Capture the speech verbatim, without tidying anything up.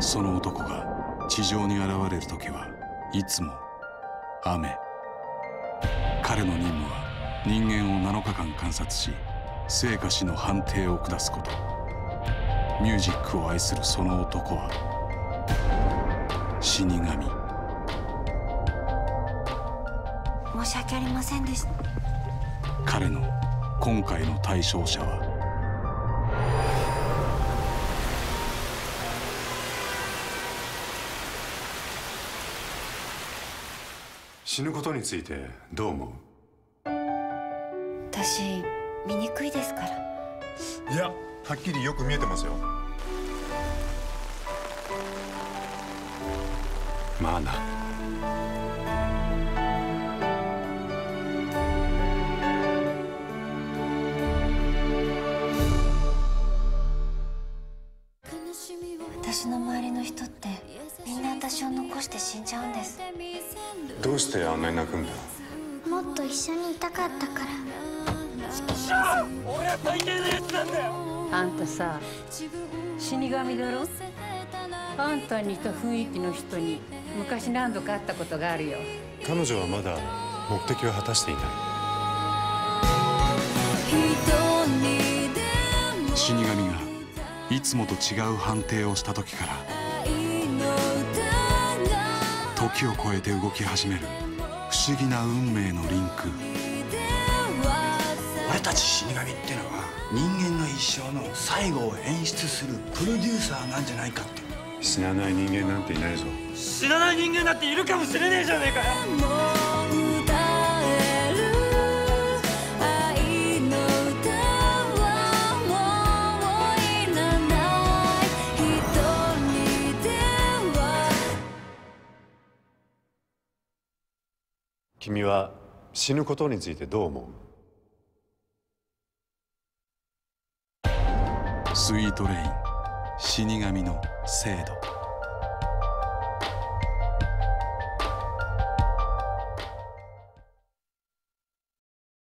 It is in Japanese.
その男が地上に現れる時はいつも雨。彼の任務は人間をなのかかん観察し、生か死の判定を下すこと。ミュージックを愛するその男は死神。申し訳ありませんでした。彼の今回の対象者は死ぬことについてどう思う？私醜いですから。いや、はっきりよく見えてますよ。まあな。私の周りの人ってみんな私を残して死んじゃうんです。どうしてあんなに泣くんだ？もっと一緒にいたかったから。俺は最低なやつなんだよ。あんたさ、死神だろ？あんたに似た雰囲気の人に昔何度か会ったことがあるよ。彼女はまだ目的を果たしていない。死神がいつもと違う判定をした時から、時を超えて動き始める不思議な運命のリンク。俺たち死神ってのは人間の一生の最後を演出するプロデューサーなんじゃないかって。死なない人間なんていないぞ。死なない人間だっているかもしれねえじゃねえかよ。君は死ぬことについてどう思う？「スイートレイン死神の制度」。